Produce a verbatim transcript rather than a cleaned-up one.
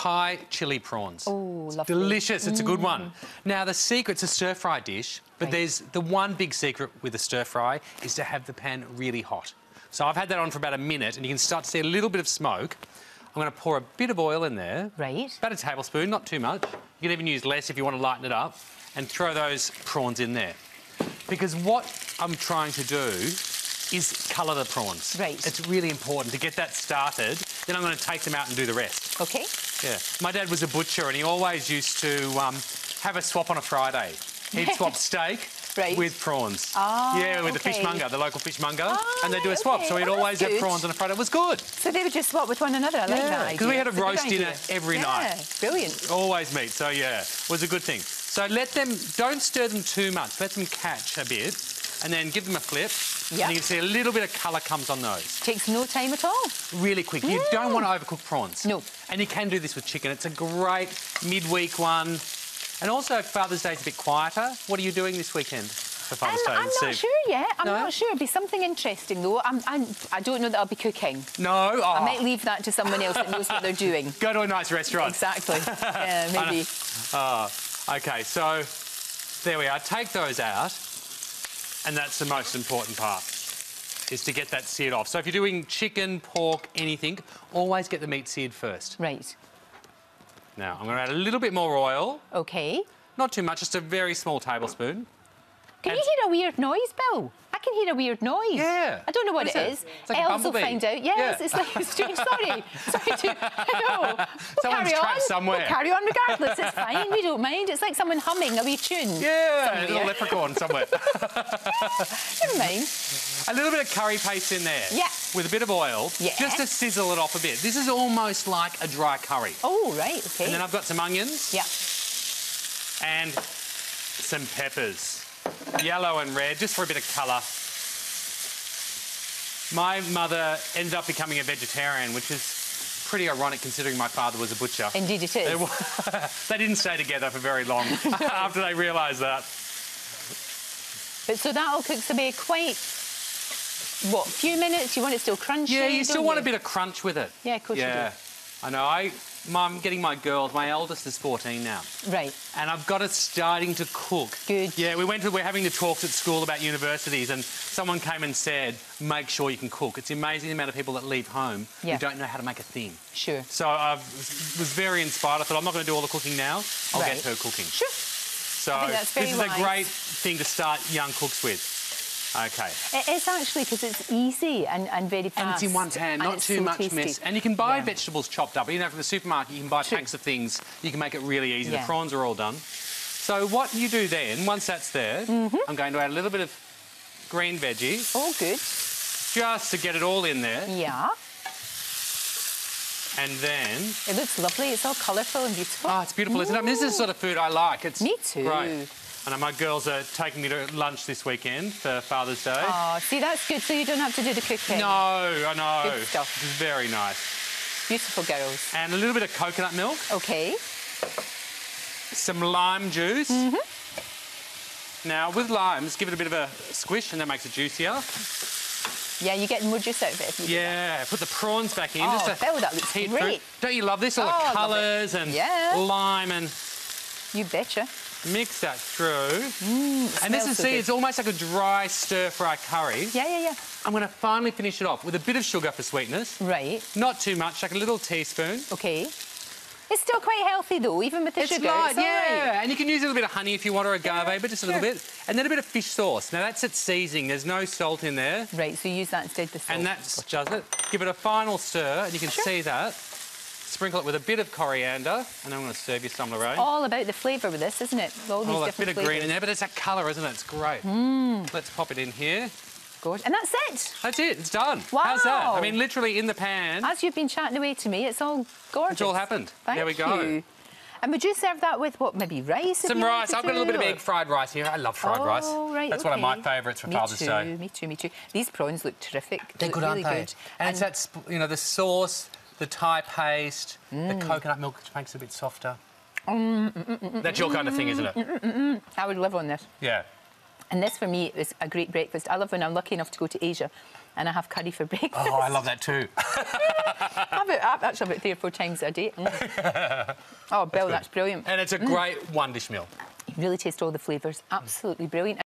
Thai chili prawns. Oh, lovely. Delicious. It's mm. a good one. Now, the secret's a stir-fry dish, but Great. there's the one big secret with a stir-fry is to have the pan really hot. So I've had that on for about a minute, and you can start to see a little bit of smoke. I'm going to pour a bit of oil in there. Right. About a tablespoon, not too much. You can even use less if you want to lighten it up. And throw those prawns in there. Because what I'm trying to do is colour the prawns. Right. It's really important to get that started. Then I'm going to take them out and do the rest. OK. Yeah. My dad was a butcher and he always used to um, have a swap on a Friday. He'd swap steak right. with prawns. Ah, yeah, with okay. the fishmonger, the local fishmonger. Ah, and they'd do a swap, okay. so he'd oh, always have prawons on a Friday. It was good. So they would just swap with one another, I yeah. like that idea. Because we had a it's roast a dinner idea. every yeah. night. Brilliant. Always meat, so yeah, it was a good thing. So let them, don't stir them too much, let them catch a bit, and then give them a flip, yep. and you can see a little bit of colour comes on those. Takes no time at all. Really quick. Mm. You don't want to overcook prawns. No. And you can do this with chicken. It's a great midweek one. And also, Father's Day's a bit quieter. What are you doing this weekend for Father's um, Day? I'm not soup? sure yet. I'm no? not sure. It'll be something interesting, though. I'm, I'm, I don't know that I'll be cooking. No? Oh. I might leave that to someone else that knows what they're doing. Go to a nice restaurant. Exactly. Yeah, maybe. Oh, OK, so there we are. Take those out. And that's the most important part, is to get that seared off. So if you're doing chicken, pork, anything, always get the meat seared first. Right. Now, I'm going to add a little bit more oil. OK. Not too much, just a very small tablespoon. Can and you hear a weird noise, Bill? I can hear a weird noise. Yeah. I don't know what, what is it is. It? It's like Els will find out. Yes, yeah. it's like a strange... Sorry. Sorry to... I know. We'll Someone's carry trapped on. somewhere. We'll carry on regardless. It's fine. We don't mind. It's like someone humming a wee tune. Yeah, a little leprechaun somewhere. Never mind. A little bit of curry paste in there. Yeah. With a bit of oil. Yeah. Just to sizzle it off a bit. This is almost like a dry curry. Oh, right. OK. And then I've got some onions. Yeah. And some peppers. Yellow and red, just for a bit of colour. My mother ended up becoming a vegetarian, which is pretty ironic considering my father was a butcher. Indeed it is. They didn't stay together for very long after they realised that. But so that all cooks to be quite... What, few minutes? You want it still crunchy? Yeah, you still want you? a bit of crunch with it. Yeah, of course yeah. you do. I know. I, I'm getting my girls. My eldest is fourteen now. Right. And I've got it starting to cook. Good. Yeah, we went to... We're having the talks at school about universities and someone came and said, make sure you can cook. It's amazing the amount of people that leave home yeah. who don't know how to make a thing. Sure. So I was very inspired. I thought, I'm not going to do all the cooking now. I'll right. get her cooking. Sure. So I think that's very this wise. is a great thing to start young cooks with. Okay. It is actually, because it's easy and, and very fast. And it's in one pan, not too so much tasty. mess. And you can buy yeah. vegetables chopped up. You know, from the supermarket, you can buy True. packs of things. You can make it really easy. Yeah. The prawns are all done. So what you do then, once that's there, mm-hmm. I'm going to add a little bit of green veggie. All good. Just to get it all in there. Yeah. And then... It looks lovely. It's all colourful and beautiful. Oh, it's beautiful, isn't Ooh. it? I mean, this is the sort of food I like. It's Me too. Great. And my girls are taking me to lunch this weekend for Father's Day. Oh, see, that's good, so you don't have to do the cooking. No, I know. Good stuff. It's very nice. Beautiful girls. And a little bit of coconut milk. OK. Some lime juice. Mm-hmm. Now, with limes, give it a bit of a squish and that makes it juicier. Yeah, you get more juice out of it if you do Yeah, that. put the prawns back in. Oh, just Bill, that looks great. Fruit. Don't you love this? All oh, the colours and yeah. lime and... You betcha. Mix that through. Mm, and this is, so see, good. it's almost like a dry stir-fry curry. Yeah, yeah, yeah. I'm going to finally finish it off with a bit of sugar for sweetness. Right. Not too much, like a little teaspoon. OK. It's still quite healthy, though, even with the it's sugar. Light, it's light, yeah. Right. And you can use a little bit of honey if you want, or agave, yeah, but just a sure. little bit. And then a bit of fish sauce. Now, that's its seasoning. There's no salt in there. Right, so you use that instead of the salt. And that does it. Give it a final stir, and you can sure. see that. Sprinkle it with a bit of coriander, and I'm going to serve you some, Lorraine. It's all about the flavour with this, isn't it? All these oh, different a bit of flavours. green in there, but it's that colour, isn't it? It's great. Mm. Let's pop it in here. Gorgeous. And that's it. That's it. It's done. Wow. How's that? I mean, literally in the pan. As you've been chatting away to me, it's all gorgeous. It's all happened. Thank there we go. You. And would you serve that with, what, maybe rice? Some rice. I've got a little bit of egg fried rice here. I love fried oh, rice. Right, That's okay. one of my favourites for me Father's too, Day. Me too, me too. These prawns look terrific. They're they look good, really aren't they? Good. And, and it's that, you know, the sauce... The Thai paste, mm. the coconut milk, which makes it a bit softer. Mm, mm, mm, mm, That's your kind of thing, isn't it? Mm, mm, mm, mm. I would live on this. Yeah. And this, for me, is a great breakfast. I love when I'm lucky enough to go to Asia. and I have curry for breakfast. Oh, I love that too. I have it, I've actually about three or four times a day. Mm. Oh, Bill, that's, that's brilliant. And it's a great mm. one dish meal. You really taste all the flavours. Absolutely brilliant.